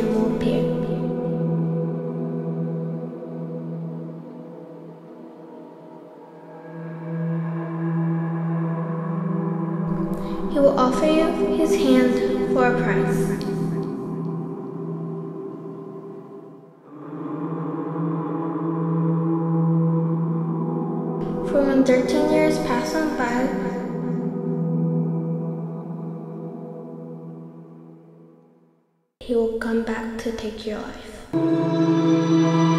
will appear. He will offer you his hand for a price. For when 13 years pass on by, he will come back to take your life.